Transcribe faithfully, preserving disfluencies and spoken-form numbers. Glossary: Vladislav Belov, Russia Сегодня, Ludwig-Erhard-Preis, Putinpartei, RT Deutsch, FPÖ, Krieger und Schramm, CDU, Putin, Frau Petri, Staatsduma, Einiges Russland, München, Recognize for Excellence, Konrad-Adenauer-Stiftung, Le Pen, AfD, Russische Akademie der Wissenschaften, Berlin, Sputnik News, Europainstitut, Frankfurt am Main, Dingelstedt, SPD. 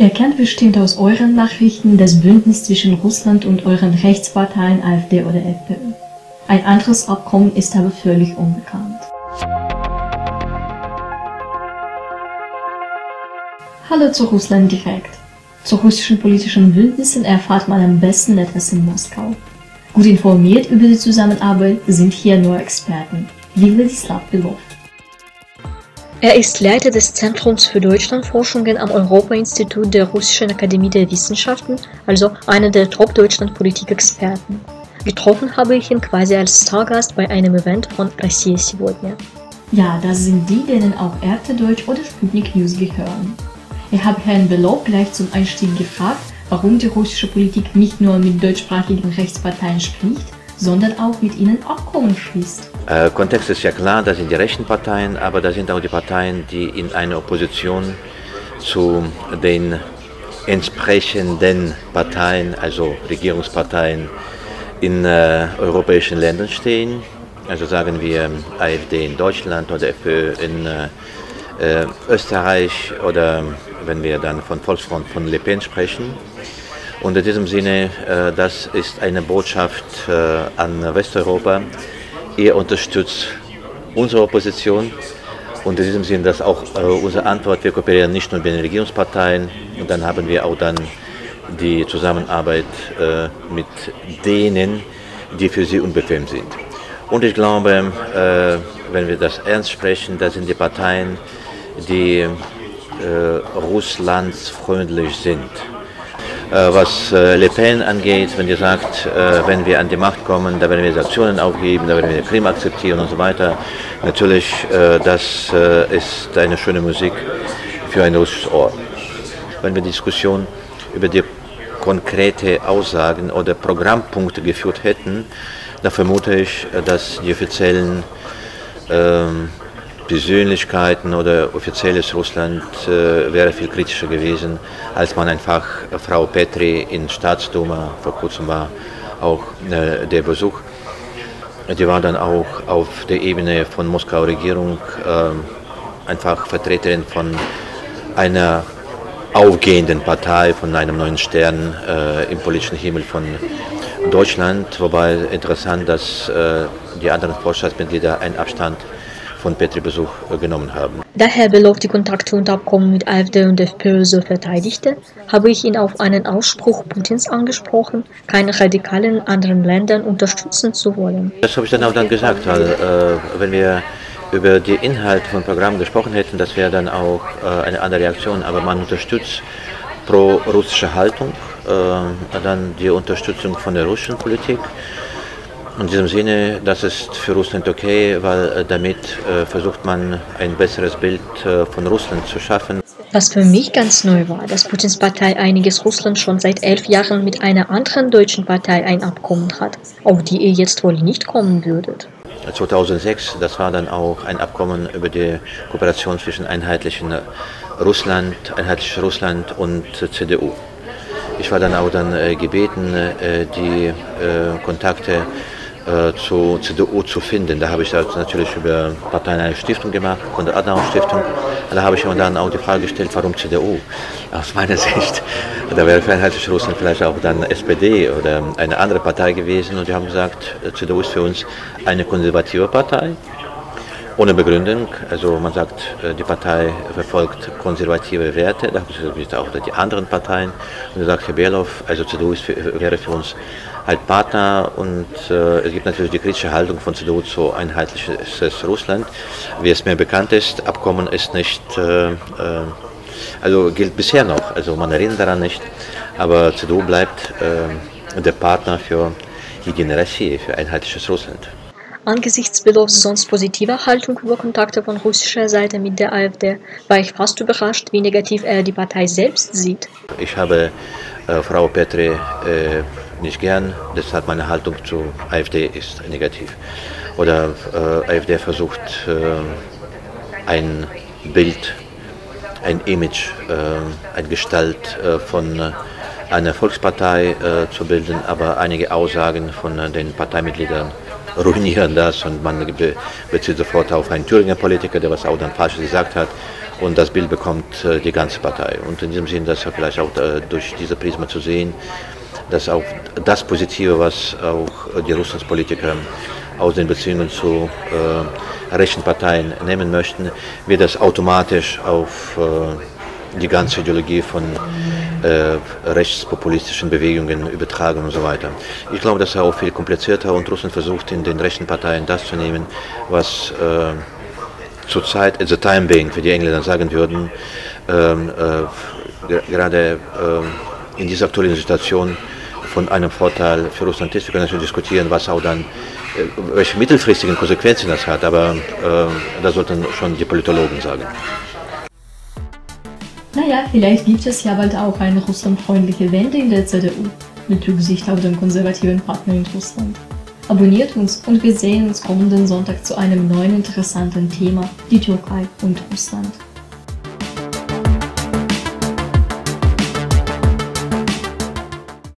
Ihr kennt bestimmt aus euren Nachrichten das Bündnis zwischen Russland und euren Rechtsparteien AfD oder FPÖ. Ein anderes Abkommen ist aber völlig unbekannt. Hallo zu Russland direkt. Zu russischen politischen Bündnissen erfahrt man am besten etwas in Moskau. Gut informiert über die Zusammenarbeit sind hier nur Experten, wie Vladislav Belov. Er ist Leiter des Zentrums für Deutschlandforschungen am Europainstitut der Russischen Akademie der Wissenschaften, also einer der Top-Deutschland-Politik-Experten. Getroffen habe ich ihn quasi als Stargast bei einem Event von Russia Сегодня. Ja, das sind die, denen auch R T Deutsch oder Sputnik News gehören. Ich habe Herrn Belov gleich zum Einstieg gefragt, warum die russische Politik nicht nur mit deutschsprachigen Rechtsparteien spricht, sondern auch mit ihnen Abkommen schließt. Äh, Kontext ist ja klar, das sind die rechten Parteien, aber das sind auch die Parteien, die in einer Opposition zu den entsprechenden Parteien, also Regierungsparteien in äh, europäischen Ländern stehen. Also sagen wir AfD in Deutschland oder FPÖ in äh, Österreich oder wenn wir dann von Volksfront von Le Pen sprechen. Und in diesem Sinne, äh, das ist eine Botschaft äh, an Westeuropa. Ihr unterstützt unsere Opposition und in diesem Sinne, das auch äh, unsere Antwort. Wir kooperieren nicht nur mit den Regierungsparteien und dann haben wir auch dann die Zusammenarbeit äh, mit denen, die für sie unbequem sind. Und ich glaube, äh, wenn wir das ernst sprechen, das sind die Parteien, die äh, russlandsfreundlich sind. Was Le Pen angeht, wenn sie sagt, wenn wir an die Macht kommen, da werden wir Sanktionen aufheben, da werden wir den Krim akzeptieren und so weiter. Natürlich, das ist eine schöne Musik für ein russisches Ohr. Wenn wir Diskussion über die konkrete Aussagen oder Programmpunkte geführt hätten, dann vermute ich, dass die offiziellen ähm, Persönlichkeiten oder offizielles Russland äh, wäre viel kritischer gewesen, als man einfach Frau Petri in Staatsduma, vor kurzem war auch äh, der Besuch, die war dann auch auf der Ebene von Moskauer Regierung äh, einfach Vertreterin von einer aufgehenden Partei, von einem neuen Stern äh, im politischen Himmel von Deutschland, wobei interessant, dass äh, die anderen Vorstandsmitglieder einen Abstand von Petri Besuch genommen haben. Da Herr Belov die Kontakte und Abkommen mit AfD und FPÖ so verteidigte, habe ich ihn auf einen Ausspruch Putins angesprochen, keine radikalen anderen Ländern unterstützen zu wollen. Das habe ich dann auch dann gesagt, weil äh, wenn wir über die Inhalte von Programmen gesprochen hätten, das wäre dann auch äh, eine andere Reaktion, aber man unterstützt pro-russische Haltung, äh, dann die Unterstützung von der russischen Politik. In diesem Sinne, das ist für Russland okay, weil damit äh, versucht man, ein besseres Bild äh, von Russland zu schaffen. Was für mich ganz neu war, dass Putins Partei Einiges Russland schon seit elf Jahren mit einer anderen deutschen Partei ein Abkommen hat, auf die ihr jetzt wohl nicht kommen würdet. zweitausendsechs, das war dann auch ein Abkommen über die Kooperation zwischen einheitlichen Russland, einheitliches Russland und C D U. Ich war dann auch dann äh, gebeten, äh, die äh, Kontakte Äh, zu C D U zu finden. Da habe ich das natürlich über Parteien eine Stiftung gemacht, Konrad-Adenauer-Stiftung. Da habe ich mir dann auch die Frage gestellt, warum C D U? Aus meiner Sicht, da wäre einheitlich Russland vielleicht auch dann S P D oder eine andere Partei gewesen. Und die haben gesagt, C D U ist für uns eine konservative Partei, ohne Begründung. Also man sagt, die Partei verfolgt konservative Werte. Da haben sie auch die anderen Parteien. Und gesagt, Herr Belov, also C D U ist für, wäre für uns halt Partner und äh, es gibt natürlich die kritische Haltung von C D U zu einheitliches Russland. Wie es mir bekannt ist, Abkommen ist nicht, äh, äh, also gilt bisher noch, also man erinnert daran nicht, aber C D U bleibt äh, der Partner für die Generation, für einheitliches Russland. Angesichts Belovs sonst positiver Haltung über Kontakte von russischer Seite mit der AfD war ich fast überrascht, wie negativ er die Partei selbst sieht. Ich habe äh, Frau Petri äh, nicht gern, deshalb meine Haltung zur AfD ist negativ. Oder äh, AfD versucht äh, ein Bild, ein Image, äh, eine Gestalt äh, von einer Volkspartei äh, zu bilden, aber einige Aussagen von äh, den Parteimitgliedern ruinieren das und man bezieht sofort auf einen Thüringer Politiker, der was auch dann falsch gesagt hat und das Bild bekommt äh, die ganze Partei. Und in diesem Sinne, das ist vielleicht auch äh, durch diese Prisma zu sehen, dass auch das Positive, was auch die Russlands Politiker aus den Beziehungen zu äh, rechten Parteien nehmen möchten, wird das automatisch auf äh, die ganze Ideologie von äh, rechtspopulistischen Bewegungen übertragen und so weiter. Ich glaube, das ist auch viel komplizierter, und Russland versucht in den rechten Parteien das zu nehmen, was äh, zurzeit, at the time being, wie die Engländer sagen würden, ähm, äh, gerade äh, in dieser aktuellen Situation von einem Vorteil für Russland ist. Wir können natürlich diskutieren, was auch dann, welche mittelfristigen Konsequenzen das hat, aber äh, das sollten schon die Politologen sagen. Naja, vielleicht gibt es ja bald auch eine russlandfreundliche Wende in der C D U, mit Rücksicht auf den konservativen Partner in Russland. Abonniert uns und wir sehen uns kommenden Sonntag zu einem neuen interessanten Thema, die Türkei und Russland.